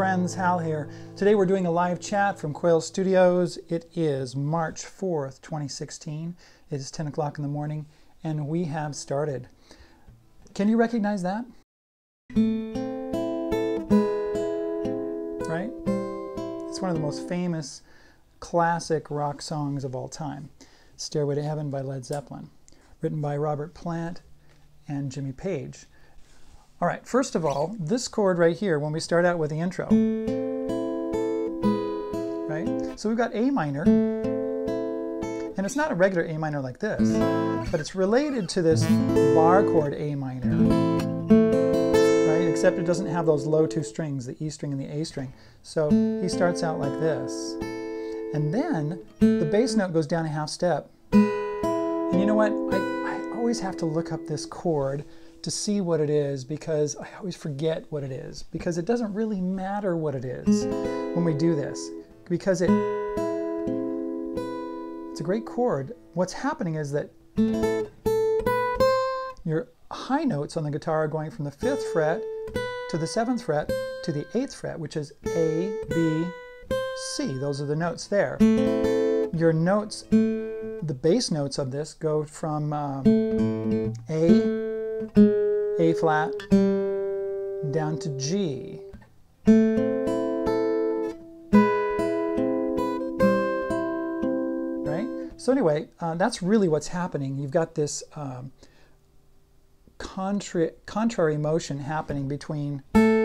friends, Hal here. Today we're doing a live chat from Quail Studios. It is March 4th, 2016. It is 10 o'clock in the morning and we have started. Can you recognize that? Right? It's one of the most famous classic rock songs of all time. Stairway to Heaven by Led Zeppelin, written by Robert Plant and Jimmy Page. All right, first of all, this chord right here, when we start out with the intro, right? So we've got A minor, and it's not a regular A minor like this, but it's related to this bar chord A minor, right? Except it doesn't have those low two strings, the E string and the A string. So he starts out like this. And then the bass note goes down a half step. And you know what? I always have to look up this chord to see what it is, because I always forget what it is, because it doesn't really matter what it is when we do this, because it's a great chord. What's happening is that your high notes on the guitar are going from the 5th fret to the 7th fret to the 8th fret, which is A, B, C. Those are the notes there. Your notes, the bass notes of this go from A flat, down to G. Right? So anyway, that's really what's happening. You've got this contrary motion happening between the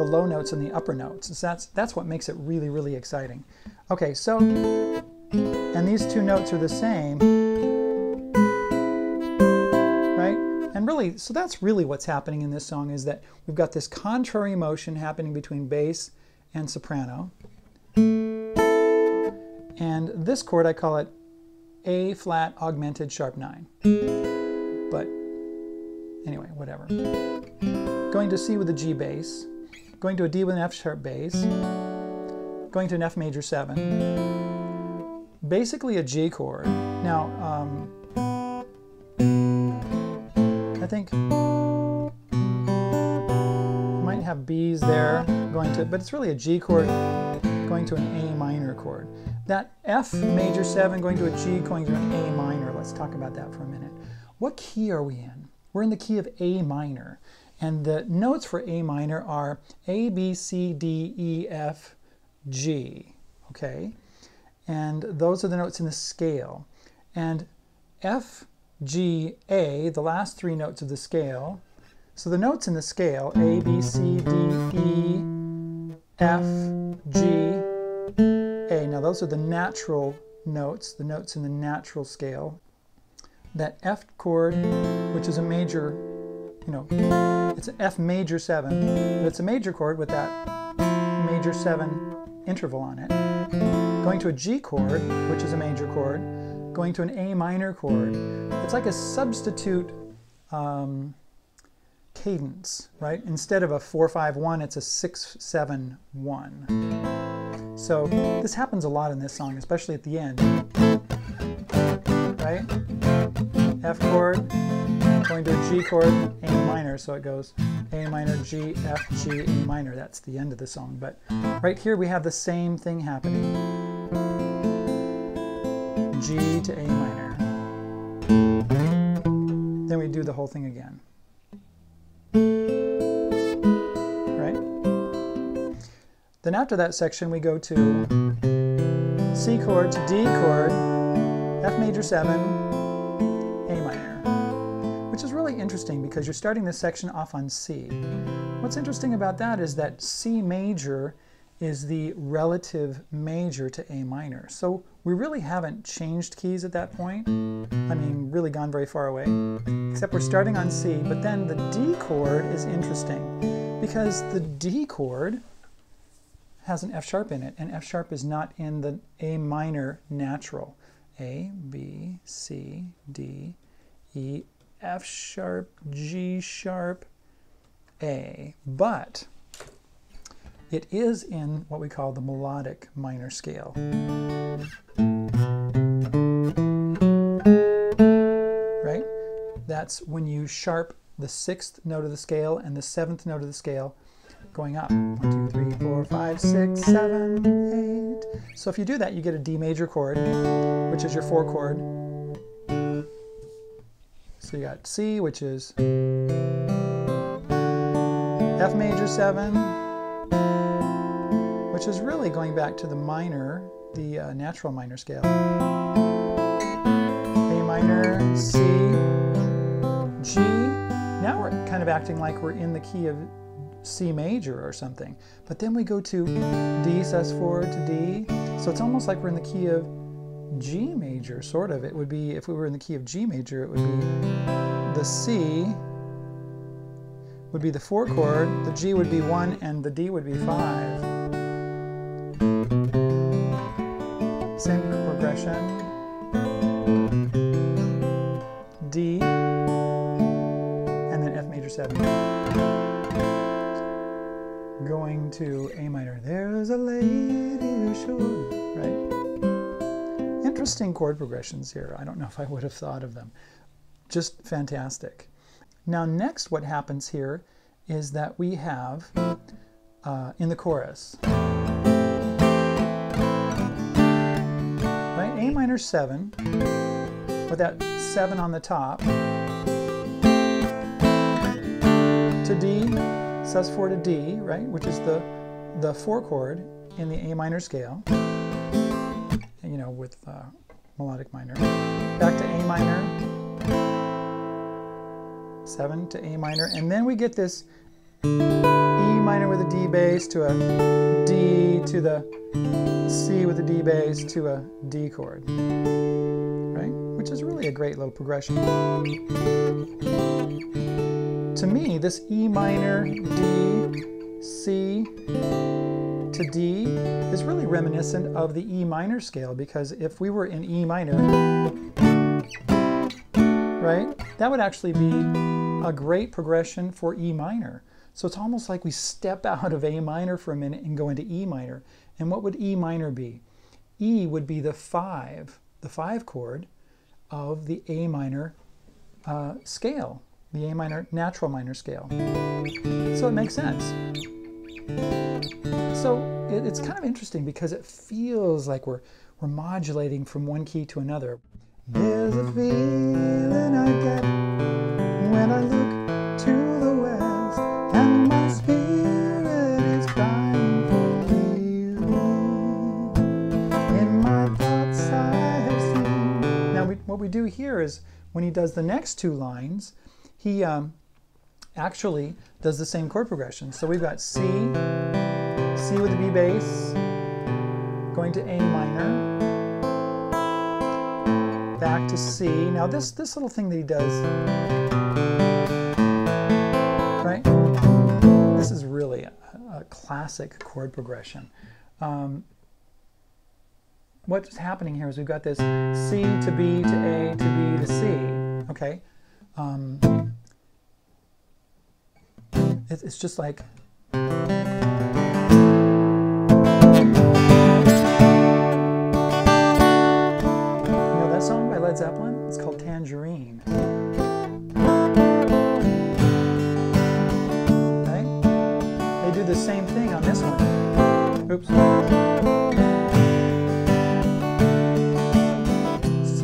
low notes and the upper notes. So that's what makes it really, really exciting. Okay, so, and these two notes are the same. Really, so that's really what's happening in this song, is that we've got this contrary motion happening between bass and soprano. And this chord, I call it A flat augmented sharp 9. But anyway, whatever. Going to C with a G bass, going to a D with an F sharp bass, going to an F major 7. Basically a G chord. Now, I think you might have B's there going to, but it's really a G chord going to an A minor chord. That F major 7 going to a G going to an A minor. Let's talk about that for a minute. What key are we in? We're in the key of A minor. And the notes for A minor are A, B, C, D, E, F, G. Okay? And those are the notes in the scale. And F, G, A, the last three notes of the scale. So the notes in the scale, A, B, C, D, E, F, G, A. Now those are the natural notes, the notes in the natural scale. That F chord, which is a major, you know, it's an F major 7, but it's a major chord with that major 7 interval on it. Going to a G chord, which is a major chord, going to an A minor chord. It's like a substitute cadence, right? Instead of a 4-5-1, it's a 6-7-1. So this happens a lot in this song, especially at the end, right? F chord, going to a G chord, A minor, so it goes A minor, G, F, G, A minor. That's the end of the song, but right here we have the same thing happening. G to A minor. Then we do the whole thing again. Right? Then after that section we go to C chord to D chord, F major 7, A minor. Which is really interesting because you're starting this section off on C. What's interesting about that is that C major is the relative major to A minor. So we really haven't changed keys at that point. I mean, really gone very far away. Except we're starting on C, but then the D chord is interesting because the D chord has an F sharp in it, and F sharp is not in the A minor natural. A, B, C, D, E, F sharp, G sharp, A. But it is in what we call the melodic minor scale. Right? That's when you sharp the 6th note of the scale and the 7th note of the scale, going up. 1, 2, 3, 4, 5, 6, 7, 8. So if you do that, you get a D major chord, which is your 4 chord. So you got C, which is F major 7, which is really going back to the minor, the natural minor scale. A minor, C, G. Now we're kind of acting like we're in the key of C major or something. But then we go to D, sus4 to D. So it's almost like we're in the key of G major, sort of. It would be, if we were in the key of G major, it would be the C would be the 4 chord, the G would be 1, and the D would be 5. Same progression. D, and then F major 7. Going to A minor. There's a lady who should, right? Interesting chord progressions here. I don't know if I would have thought of them. Just fantastic. Now next what happens here is that we have, in the chorus, right? A minor 7, with that 7 on the top, to D, sus4 to D, right? Which is the 4 chord in the A minor scale. You know, with melodic minor. Back to A minor, 7 to A minor, and then we get this E minor with a D bass to a D to the C with a D bass to a D chord, right? Which is really a great little progression. To me, this E minor, D, C, to D is really reminiscent of the E minor scale, because if we were in E minor, right, that would actually be a great progression for E minor. So it's almost like we step out of A minor for a minute and go into E minor. And what would E minor be? E would be the 5 chord of the A minor scale, the A minor natural minor scale. So it makes sense. So it's kind of interesting because it feels like we're modulating from one key to another. There's a feeling I get when I look to the west, and my spirit is crying for you. In my thoughts I have seen. Now what we do here is when he does the next 2 lines, he actually does the same chord progression. So we've got C, C with the B bass, going to A minor, back to C. Now this little thing that he does, right? This is really a classic chord progression. What's happening here is we've got this C to B to A to B to C, okay? It's just like, you know that song by Led Zeppelin? It's called Tangerine. Right? They do the same thing on this one. Oops. C.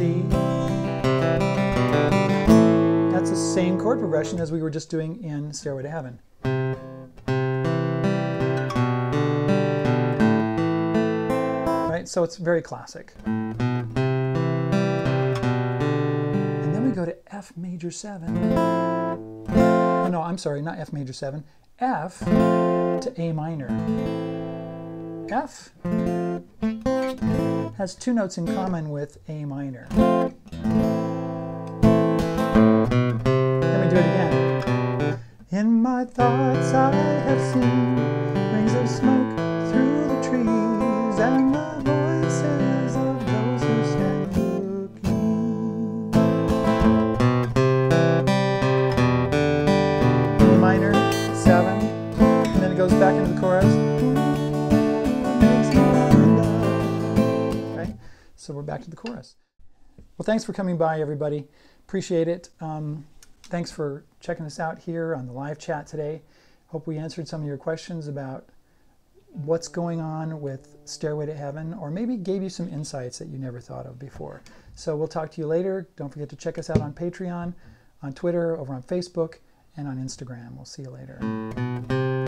That's the same chord progression as we were just doing in Stairway to Heaven. So it's very classic. And then we go to F major 7. Oh no, I'm sorry, not F major 7. F to A minor. F has 2 notes in common with A minor. Then we do it again. In my thoughts I have seen rings of smoke through the trees, and the voices of those who stand looking. E minor, 7, and then it goes back into the chorus. Okay, so we're back to the chorus. Well, thanks for coming by, everybody. Appreciate it. Thanks for checking us out here on the live chat today. Hope we answered some of your questions about what's going on with Stairway to Heaven, or maybe gave you some insights that you never thought of before. So we'll talk to you later. Don't forget to check us out on Patreon, on Twitter, over on Facebook, and on Instagram. We'll see you later.